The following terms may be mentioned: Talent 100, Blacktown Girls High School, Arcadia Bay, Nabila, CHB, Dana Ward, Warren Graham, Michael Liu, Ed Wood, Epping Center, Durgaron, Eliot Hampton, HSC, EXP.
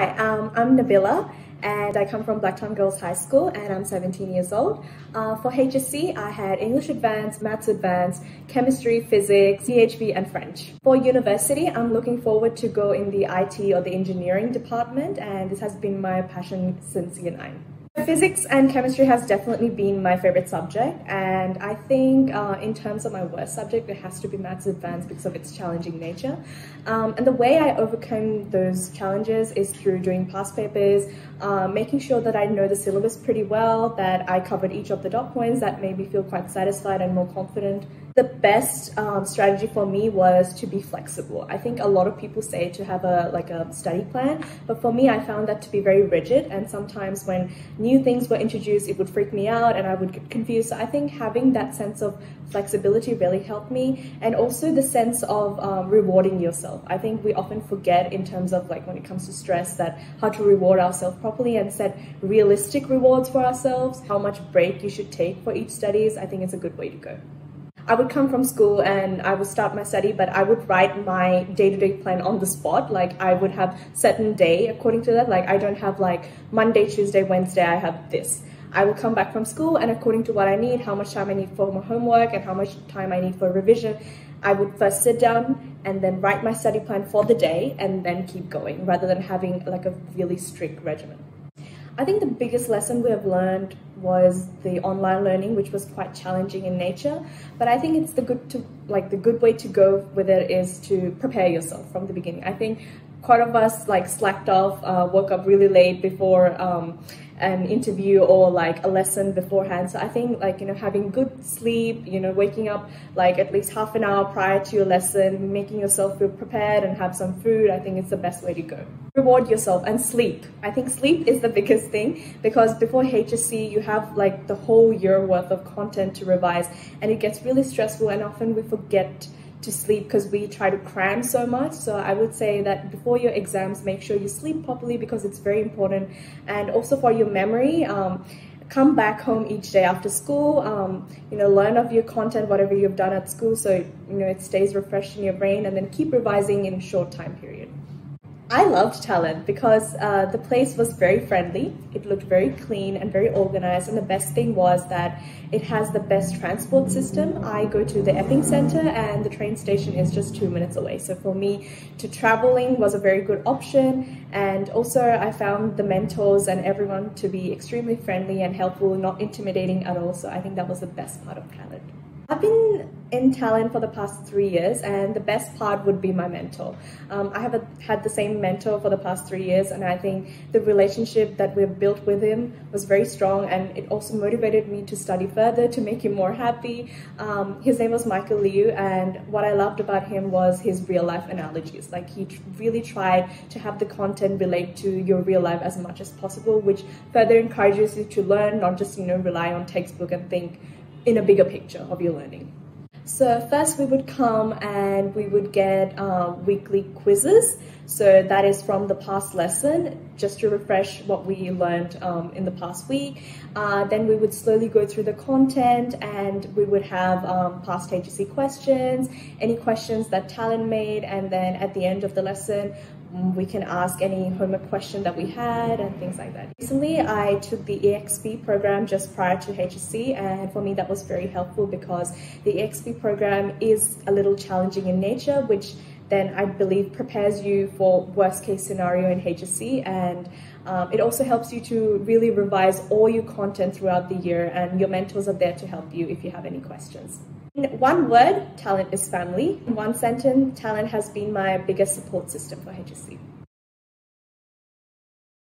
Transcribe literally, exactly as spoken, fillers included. Hi, um, I'm Nabila and I come from Blacktown Girls High School and I'm seventeen years old. Uh, for H S C, I had English Advanced, Maths Advanced, Chemistry, Physics, C H B and French. For university, I'm looking forward to go in the I T or the engineering department, and this has been my passion since year nine. Physics and chemistry has definitely been my favorite subject, and I think uh, in terms of my worst subject, it has to be Maths Advanced because of its challenging nature. Um, and the way I overcome those challenges is through doing past papers, uh, making sure that I know the syllabus pretty well, that I covered each of the dot points. That made me feel quite satisfied and more confident. The best um, strategy for me was to be flexible. I think a lot of people say to have a like a study plan, but for me, I found that to be very rigid, and sometimes when new things were introduced, it would freak me out and I would get confused. So I think having that sense of flexibility really helped me, and also the sense of um, rewarding yourself. I think we often forget, in terms of like when it comes to stress, that how to reward ourselves properly and set realistic rewards for ourselves. How much break you should take for each studies, I think it's a good way to go. I would come from school and I would start my study, but I would write my day-to-day plan on the spot. Like, I would have certain day according to that. Like, I don't have like Monday, Tuesday, Wednesday, I have this. I will come back from school and according to what I need, how much time I need for my homework and how much time I need for revision, I would first sit down and then write my study plan for the day and then keep going, rather than having like a really strict regimen. I think the biggest lesson we have learned was the online learning, which was quite challenging in nature, but I think it's the good to like the good way to go with it is to prepare yourself from the beginning. I think quite of us like slacked off, uh, woke up really late before um, an interview or like a lesson beforehand. So I think like, you know, having good sleep, you know, waking up like at least half an hour prior to your lesson, making yourself feel prepared and have some food, I think it's the best way to go. Reward yourself and sleep. I think sleep is the biggest thing, because before H S C, you have like the whole year worth of content to revise, and it gets really stressful and often we forget to sleep because we try to cram so much. So I would say that before your exams, make sure you sleep properly because it's very important. And also for your memory, um, come back home each day after school, um, you know, learn of your content, whatever you've done at school, so you know it stays refreshed in your brain, and then keep revising in a short time period. I loved Talent because uh, the place was very friendly, it looked very clean and very organized, and the best thing was that it has the best transport system. I go to the Epping Center and the train station is just two minutes away. So for me, to traveling was a very good option, and also I found the mentors and everyone to be extremely friendly and helpful, not intimidating at all. So I think that was the best part of Talent. I've been in Talent for the past three years, and the best part would be my mentor. Um, I have a, had the same mentor for the past three years, and I think the relationship that we've built with him was very strong, and it also motivated me to study further to make him more happy. Um, his name was Michael Liu, and what I loved about him was his real life analogies. Like, he really tried to have the content relate to your real life as much as possible, which further encourages you to learn, not just, you know, rely on textbook and think in a bigger picture of your learning. So first we would come and we would get uh, weekly quizzes. So that is from the past lesson, just to refresh what we learned um, in the past week. Uh, then we would slowly go through the content, and we would have um, past H S C questions, any questions that Talent made, and then at the end of the lesson, we can ask any homework question that we had and things like that. Recently, I took the E X P program just prior to H S C, and for me that was very helpful because the E X P program is a little challenging in nature, which then I believe prepares you for worst case scenario in H S C, and um, it also helps you to really revise all your content throughout the year, and your mentors are there to help you if you have any questions. In one word, Talent is family. In one sentence, Talent has been my biggest support system for H S C.